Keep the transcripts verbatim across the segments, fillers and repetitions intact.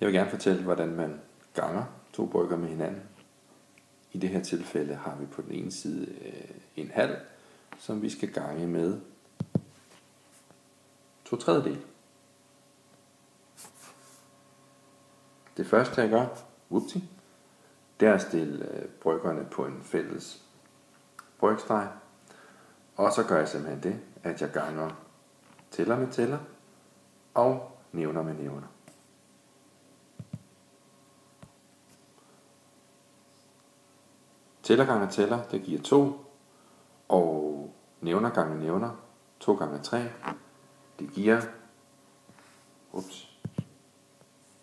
Jeg vil gerne fortælle, hvordan man ganger to brygger med hinanden. I det her tilfælde har vi på den ene side en halv, som vi skal gange med to tredjedel. Det første jeg gør, whoopsie, det er at stille bryggerne på en fælles brygstreg. Og så gør jeg simpelthen det, at jeg ganger tæller med tæller og nævner med nævner. Tæller gange tæller, det giver to, og nævner gange nævner, to gange tre, det giver ups,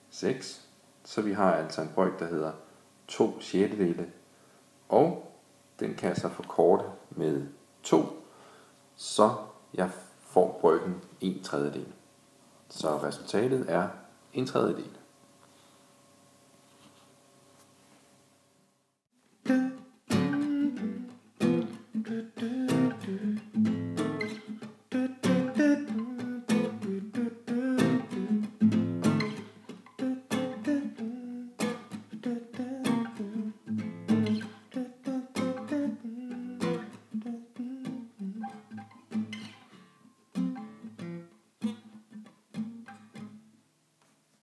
seks. Så vi har altså en bryg, der hedder to sjettedele, og den kan jeg så forkorte med to, så jeg får bryggen en tredjedel. Så resultatet er en tredjedel.